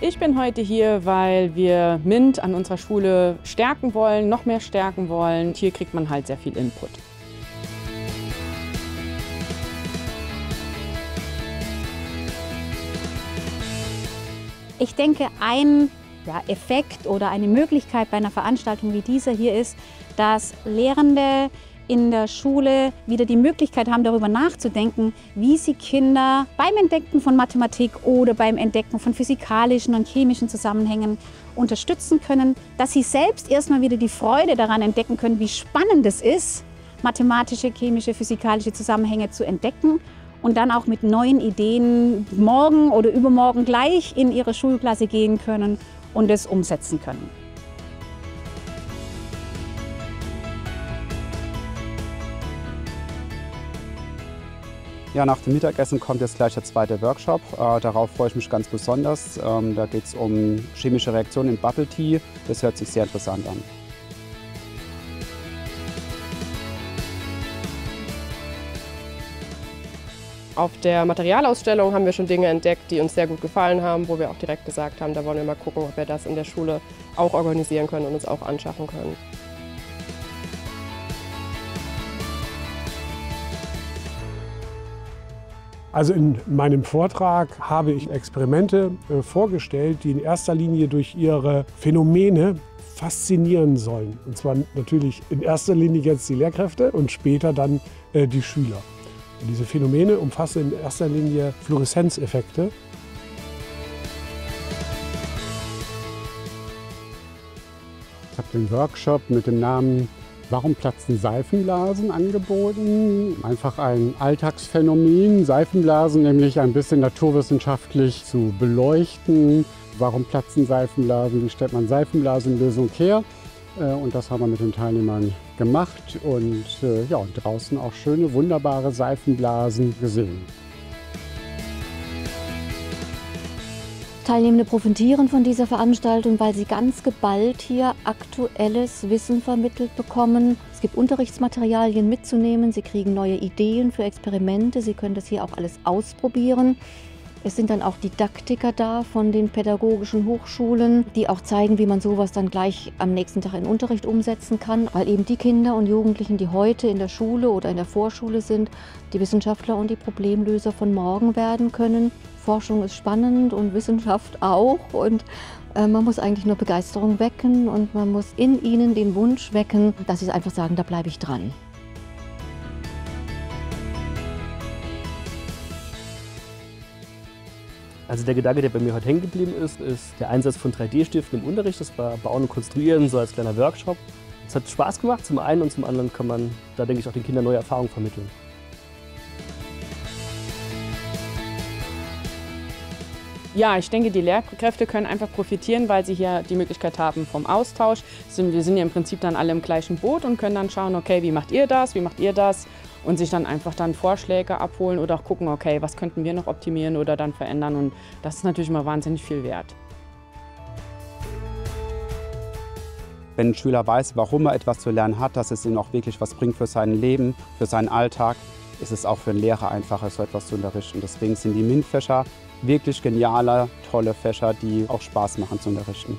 Ich bin heute hier, weil wir MINT an unserer Schule stärken wollen, noch mehr stärken wollen. Hier kriegt man halt sehr viel Input. Ich denke, ein Effekt oder eine Möglichkeit bei einer Veranstaltung wie dieser hier ist, dass Lehrende in der Schule wieder die Möglichkeit haben, darüber nachzudenken, wie sie Kinder beim Entdecken von Mathematik oder beim Entdecken von physikalischen und chemischen Zusammenhängen unterstützen können, dass sie selbst erstmal wieder die Freude daran entdecken können, wie spannend es ist, mathematische, chemische, physikalische Zusammenhänge zu entdecken und dann auch mit neuen Ideen morgen oder übermorgen gleich in ihre Schulklasse gehen können und es umsetzen können. Ja, nach dem Mittagessen kommt jetzt gleich der zweite Workshop. Darauf freue ich mich ganz besonders. Da geht es um chemische Reaktionen in Bubble Tea. Das hört sich sehr interessant an. Auf der Materialausstellung haben wir schon Dinge entdeckt, die uns sehr gut gefallen haben, wo wir auch direkt gesagt haben, da wollen wir mal gucken, ob wir das in der Schule auch organisieren können und uns auch anschaffen können. Also in meinem Vortrag habe ich Experimente vorgestellt, die in erster Linie durch ihre Phänomene faszinieren sollen. Und zwar natürlich in erster Linie jetzt die Lehrkräfte und später dann die Schüler. Und diese Phänomene umfassen in erster Linie Fluoreszenzeffekte. Ich habe den Workshop mit dem Namen "Warum platzen Seifenblasen?" angeboten. Einfach ein Alltagsphänomen, Seifenblasen nämlich ein bisschen naturwissenschaftlich zu beleuchten. Warum platzen Seifenblasen? Wie stellt man Seifenblasenlösung her? Und das haben wir mit den Teilnehmern gemacht und ja, draußen auch schöne, wunderbare Seifenblasen gesehen. Teilnehmende profitieren von dieser Veranstaltung, weil sie ganz geballt hier aktuelles Wissen vermittelt bekommen. Es gibt Unterrichtsmaterialien mitzunehmen, sie kriegen neue Ideen für Experimente, sie können das hier auch alles ausprobieren. Es sind dann auch Didaktiker da von den pädagogischen Hochschulen, die auch zeigen, wie man sowas dann gleich am nächsten Tag in Unterricht umsetzen kann, weil eben die Kinder und Jugendlichen, die heute in der Schule oder in der Vorschule sind, die Wissenschaftler und die Problemlöser von morgen werden können. Forschung ist spannend und Wissenschaft auch und man muss eigentlich nur Begeisterung wecken und man muss in ihnen den Wunsch wecken, dass sie einfach sagen, da bleibe ich dran. Also der Gedanke, der bei mir heute hängen geblieben ist, ist der Einsatz von 3D-Stiften im Unterricht. Das war Bauen und Konstruieren, so als kleiner Workshop. Es hat Spaß gemacht, zum einen, und zum anderen kann man, da denke ich, auch den Kindern neue Erfahrungen vermitteln. Ja, ich denke, die Lehrkräfte können einfach profitieren, weil sie hier die Möglichkeit haben vom Austausch. Wir sind ja im Prinzip dann alle im gleichen Boot und können dann schauen, okay, wie macht ihr das? Und sich dann einfach dann Vorschläge abholen oder auch gucken, okay, was könnten wir noch optimieren oder dann verändern. Und das ist natürlich mal wahnsinnig viel wert. Wenn ein Schüler weiß, warum er etwas zu lernen hat, dass es ihm auch wirklich was bringt für sein Leben, für seinen Alltag, ist es auch für einen Lehrer einfacher, so etwas zu unterrichten. Deswegen sind die MINT-Fächer wirklich geniale, tolle Fächer, die auch Spaß machen zu unterrichten.